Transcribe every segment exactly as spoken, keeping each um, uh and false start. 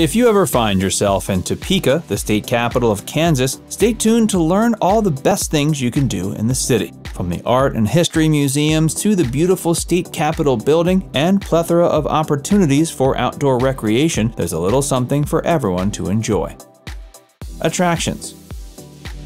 If you ever find yourself in Topeka, the state capital of Kansas, stay tuned to learn all the best things you can do in the city, from the art and history museums to the beautiful state capitol building and plethora of opportunities for outdoor recreation. There's a little something for everyone to enjoy. Attractions.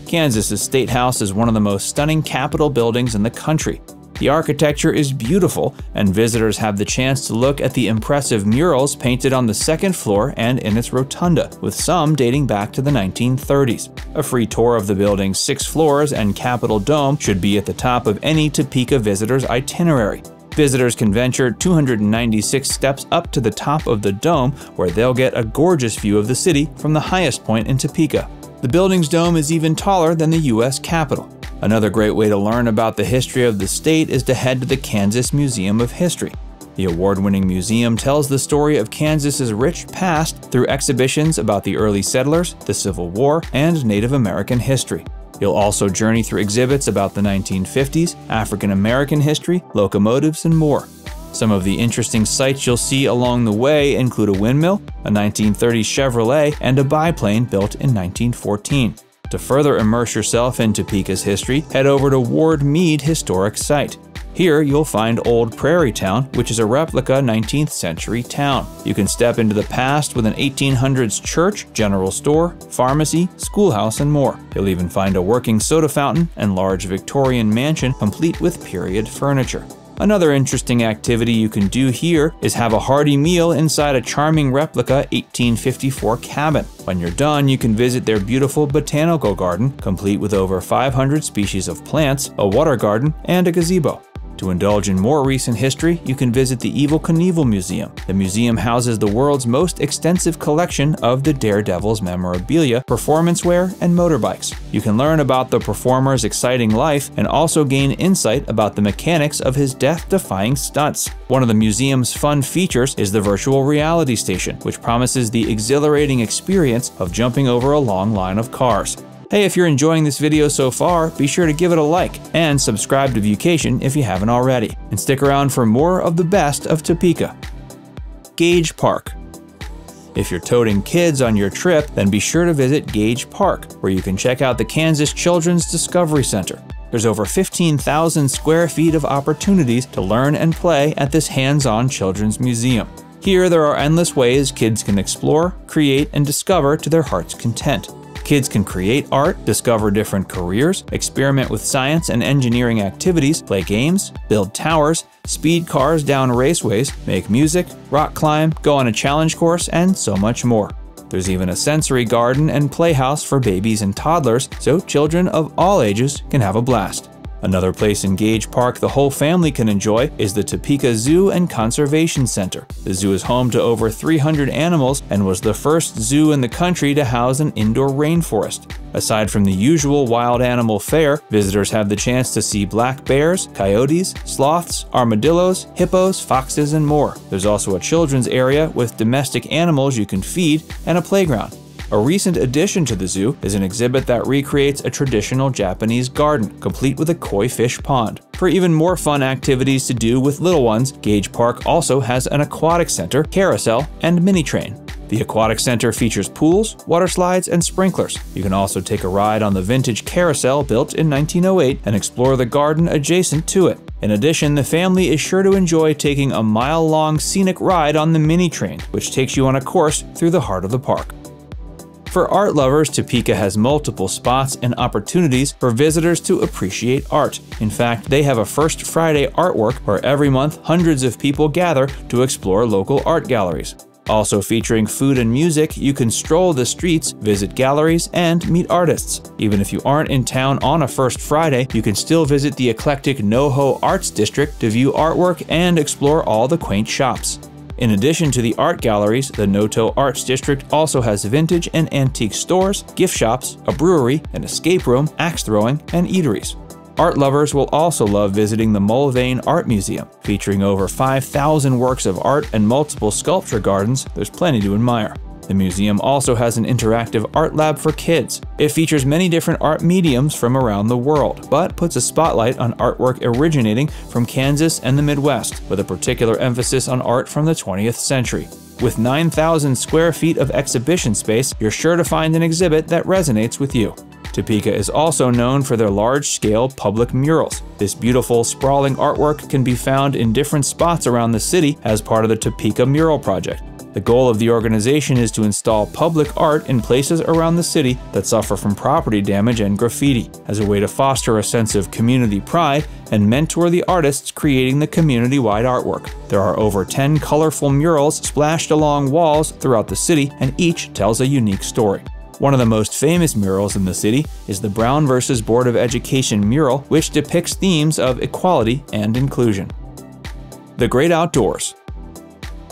Kansas's State House is one of the most stunning capitol buildings in the country. The architecture is beautiful, and visitors have the chance to look at the impressive murals painted on the second floor and in its rotunda, with some dating back to the nineteen thirties. A free tour of the building's six floors and Capitol Dome should be at the top of any Topeka visitor's itinerary. Visitors can venture two hundred ninety-six steps up to the top of the dome, where they'll get a gorgeous view of the city from the highest point in Topeka. The building's dome is even taller than the U S Capitol. Another great way to learn about the history of the state is to head to the Kansas Museum of History. The award-winning museum tells the story of Kansas's rich past through exhibitions about the early settlers, the Civil War, and Native American history. You'll also journey through exhibits about the nineteen fifties, African American history, locomotives, and more. Some of the interesting sights you'll see along the way include a windmill, a nineteen thirties Chevrolet, and a biplane built in nineteen fourteen. To further immerse yourself in Topeka's history, head over to Ward Meade Historic Site. Here you'll find Old Prairie Town, which is a replica nineteenth century town. You can step into the past with an eighteen hundreds church, general store, pharmacy, schoolhouse, and more. You'll even find a working soda fountain and large Victorian mansion complete with period furniture. Another interesting activity you can do here is have a hearty meal inside a charming replica eighteen fifty-four cabin. When you're done, you can visit their beautiful botanical garden, complete with over five hundred species of plants, a water garden, and a gazebo. To indulge in more recent history, you can visit the Evel Knievel Museum. The museum houses the world's most extensive collection of the Daredevil's memorabilia, performance wear, and motorbikes. You can learn about the performer's exciting life and also gain insight about the mechanics of his death-defying stunts. One of the museum's fun features is the virtual reality station, which promises the exhilarating experience of jumping over a long line of cars. Hey, if you're enjoying this video so far, be sure to give it a like and subscribe to ViewCation if you haven't already. And stick around for more of the best of Topeka. Gage Park. If you're toting kids on your trip, then be sure to visit Gage Park, where you can check out the Kansas Children's Discovery Center. There's over fifteen thousand square feet of opportunities to learn and play at this hands-on children's museum. Here, there are endless ways kids can explore, create, and discover to their heart's content. Kids can create art, discover different careers, experiment with science and engineering activities, play games, build towers, speed cars down raceways, make music, rock climb, go on a challenge course, and so much more. There's even a sensory garden and playhouse for babies and toddlers, so children of all ages can have a blast. Another place in Gage Park the whole family can enjoy is the Topeka Zoo and Conservation Center. The zoo is home to over three hundred animals and was the first zoo in the country to house an indoor rainforest. Aside from the usual wild animal fare, visitors have the chance to see black bears, coyotes, sloths, armadillos, hippos, foxes, and more. There's also a children's area with domestic animals you can feed and a playground. A recent addition to the zoo is an exhibit that recreates a traditional Japanese garden, complete with a koi fish pond. For even more fun activities to do with little ones, Gage Park also has an aquatic center, carousel, and mini train. The aquatic center features pools, water slides, and sprinklers. You can also take a ride on the vintage carousel built in nineteen oh eight and explore the garden adjacent to it. In addition, the family is sure to enjoy taking a mile-long scenic ride on the mini train, which takes you on a course through the heart of the park. For art lovers, Topeka has multiple spots and opportunities for visitors to appreciate art. In fact, they have a First Friday artwork where every month hundreds of people gather to explore local art galleries. Also featuring food and music, you can stroll the streets, visit galleries, and meet artists. Even if you aren't in town on a First Friday, you can still visit the eclectic NoHo Arts District to view artwork and explore all the quaint shops. In addition to the art galleries, the Noto Arts District also has vintage and antique stores, gift shops, a brewery, an escape room, axe throwing, and eateries. Art lovers will also love visiting the Mulvane Art Museum. Featuring over five thousand works of art and multiple sculpture gardens, there's plenty to admire. The museum also has an interactive art lab for kids. It features many different art mediums from around the world, but puts a spotlight on artwork originating from Kansas and the Midwest, with a particular emphasis on art from the twentieth century. With nine thousand square feet of exhibition space, you're sure to find an exhibit that resonates with you. Topeka is also known for their large-scale public murals. This beautiful, sprawling artwork can be found in different spots around the city as part of the Topeka Mural Project. The goal of the organization is to install public art in places around the city that suffer from property damage and graffiti, as a way to foster a sense of community pride and mentor the artists creating the community-wide artwork. There are over ten colorful murals splashed along walls throughout the city, and each tells a unique story. One of the most famous murals in the city is the Brown versus. Board of Education mural, which depicts themes of equality and inclusion. The Great Outdoors.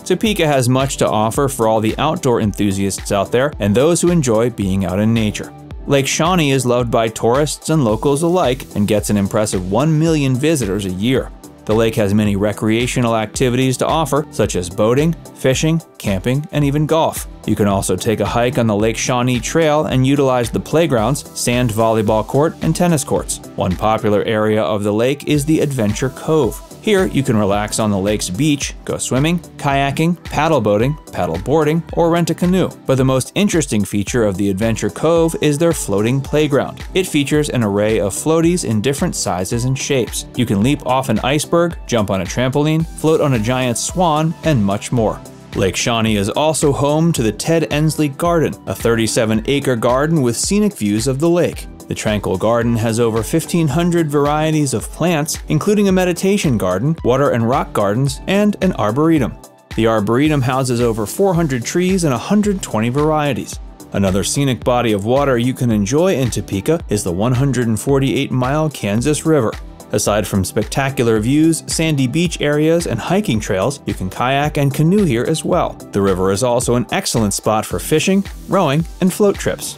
Topeka has much to offer for all the outdoor enthusiasts out there and those who enjoy being out in nature. Lake Shawnee is loved by tourists and locals alike and gets an impressive one million visitors a year. The lake has many recreational activities to offer, such as boating, fishing, camping, and even golf. You can also take a hike on the Lake Shawnee Trail and utilize the playgrounds, sand volleyball court, and tennis courts. One popular area of the lake is the Adventure Cove. Here, you can relax on the lake's beach, go swimming, kayaking, paddle boating, paddle boarding, or rent a canoe. But the most interesting feature of the Adventure Cove is their floating playground. It features an array of floaties in different sizes and shapes. You can leap off an iceberg, jump on a trampoline, float on a giant swan, and much more. Lake Shawnee is also home to the Ted Ensley Garden, a thirty-seven acre garden with scenic views of the lake. The tranquil garden has over fifteen hundred varieties of plants, including a meditation garden, water and rock gardens, and an arboretum. The arboretum houses over four hundred trees and one hundred twenty varieties. Another scenic body of water you can enjoy in Topeka is the one hundred forty-eight mile Kansas River. Aside from spectacular views, sandy beach areas, and hiking trails, you can kayak and canoe here as well. The river is also an excellent spot for fishing, rowing, and float trips.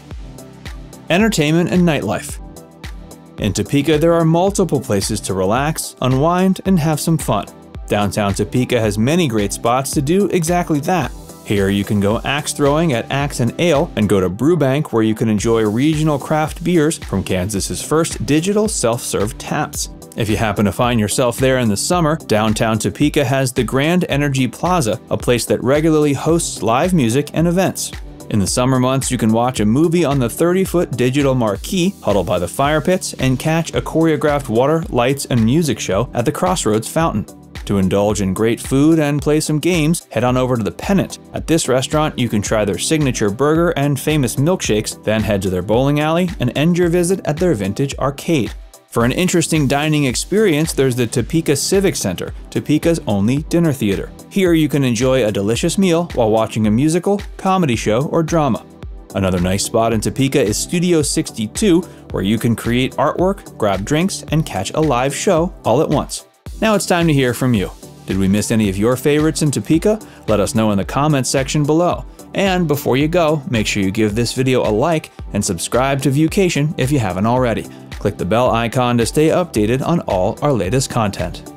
Entertainment and nightlife. In Topeka, there are multiple places to relax, unwind, and have some fun. Downtown Topeka has many great spots to do exactly that. Here you can go axe throwing at Axe and Ale and go to Brewbank, where you can enjoy regional craft beers from Kansas's first digital self-serve taps. If you happen to find yourself there in the summer, downtown Topeka has the Grand Energy Plaza, a place that regularly hosts live music and events. In the summer months, you can watch a movie on the thirty foot digital marquee, huddle by the fire pits, and catch a choreographed water, lights, and music show at the Crossroads Fountain. To indulge in great food and play some games, head on over to the Pennant. At this restaurant, you can try their signature burger and famous milkshakes, then head to their bowling alley and end your visit at their vintage arcade. For an interesting dining experience, there's the Topeka Civic Center, Topeka's only dinner theater. Here you can enjoy a delicious meal while watching a musical, comedy show, or drama. Another nice spot in Topeka is Studio sixty-two, where you can create artwork, grab drinks, and catch a live show all at once. Now it's time to hear from you. Did we miss any of your favorites in Topeka? Let us know in the comments section below. And before you go, make sure you give this video a like and subscribe to ViewCation if you haven't already. Click the bell icon to stay updated on all our latest content.